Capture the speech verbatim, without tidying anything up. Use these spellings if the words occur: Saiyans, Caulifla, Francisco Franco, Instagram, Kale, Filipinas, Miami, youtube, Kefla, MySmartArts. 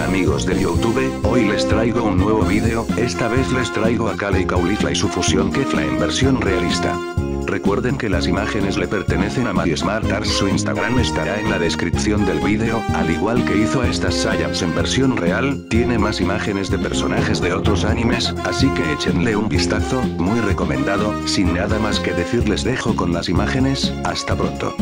Hola amigos de YouTube, hoy les traigo un nuevo vídeo, esta vez les traigo a Kale y Caulifla y su fusión Kefla en versión realista. Recuerden que las imágenes le pertenecen a MySmartArts, su Instagram estará en la descripción del vídeo, al igual que hizo a estas Saiyans en versión real, tiene más imágenes de personajes de otros animes, así que échenle un vistazo, muy recomendado, sin nada más que decir les dejo con las imágenes, hasta pronto.